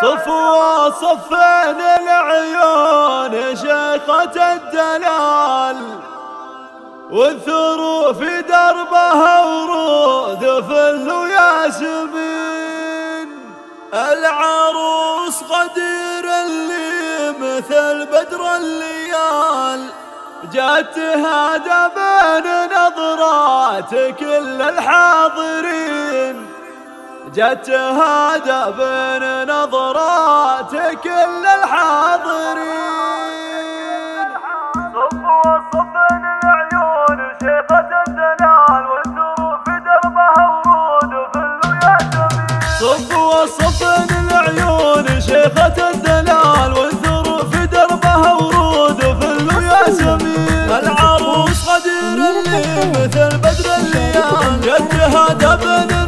صفوا صفين العيون شيخة الدلال والثرو في دربها ورود فل وياسمين العروس قدير اللي مثل بدر الليال جات هذا بين نظرات كل الحاضرين جت هذا بين نظرات كل الحاضرين صفوا صفين العيون شيخة الدلال والثرو في دربها ورود فل وياسمين صفوا صفين العيون شيخة الدلال والثرو في دربها ورود فل وياسمين العروس قدير اللي مثل بدر الليال جت هذا بين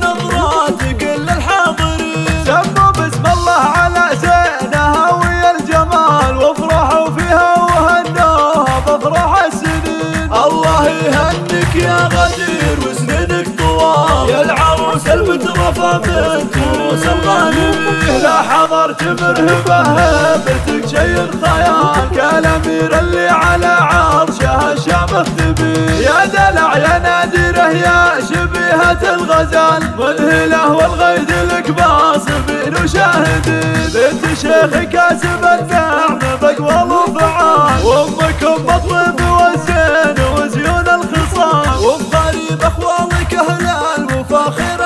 بنت روس الغالي لا حضرت مرهبة هبتك شي الخيال كالامير اللي على عرشها الشامخ ثبيت يا دلع يا نادره يا شبيهة الغزال منهله والغيد لك باصفين وشاهدين بنت شيخ كاسب النعم بقوال وفعال وامك ام الطيب والزين وزيون الخصال وبغريب اخوالك اهلال وفاخر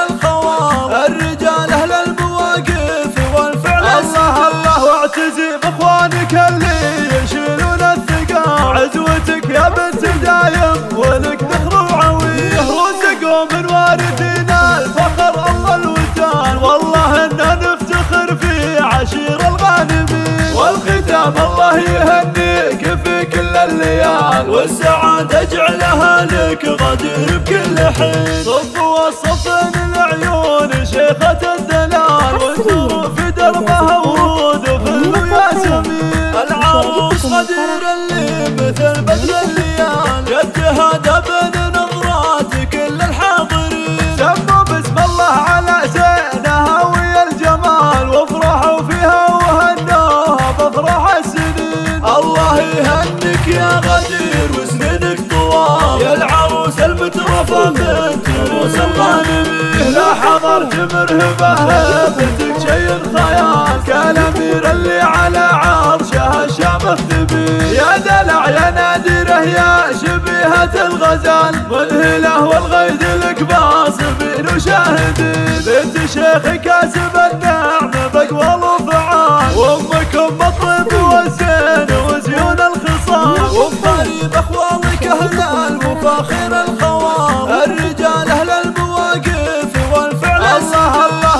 الرجال اهل المواقف والفعل الله الله واعتزي باخوانك اللي يشيلون الثقال عزوتك يا بنت دايم ولك ذخر وعويه وتقوم من وارثينا الفخر الله الوتال والله انا نفتخر في عشير الغانمين والختام الله يهنيك في كل الليال والسعاده اجعلها لك غدير بكل حين صفوا صفين العيون شيخة الدلال والثرو في دربها ورود فل وياسمين العروس قدير اللي مثل بدر الليال جت هذا بين نظرات كل الحاضرين سموا باسم الله على زينها ويا الجمال وافرحوا فيها وهنوها بافراح السنين الله يهنك يا غدير وسندك طوال يا العروس المترفة بنت روس الغانمين لا حضرت مرهبة هبتك شي الخيال كالامير اللي على عرشها الشامخ ثبيت يا دلع يا نادره يا شبيهة الغزال منهله والغيد لك باصفين وشاهدين بنت شيخ كاسب النعم بقوال وفعال وامك ام الطيب والزين وزيون الخصال وبغريب اخوالك اهلال وفاخر الخوال الرجال اهل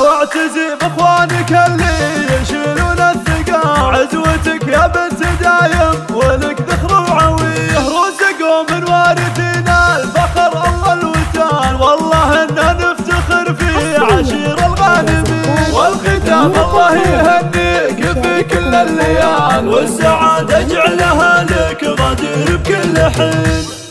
واعتزي باخوانك اللي يشيلون الثقال عزوتك يا بنت دايم ولك ذخر وعويه رزق من وارثينا الفخر الله الوتال والله انا نفتخر في عشير الغانمين والختام الله يهنيك في كل الليال والسعاده اجعلها لك غدير بكل حين.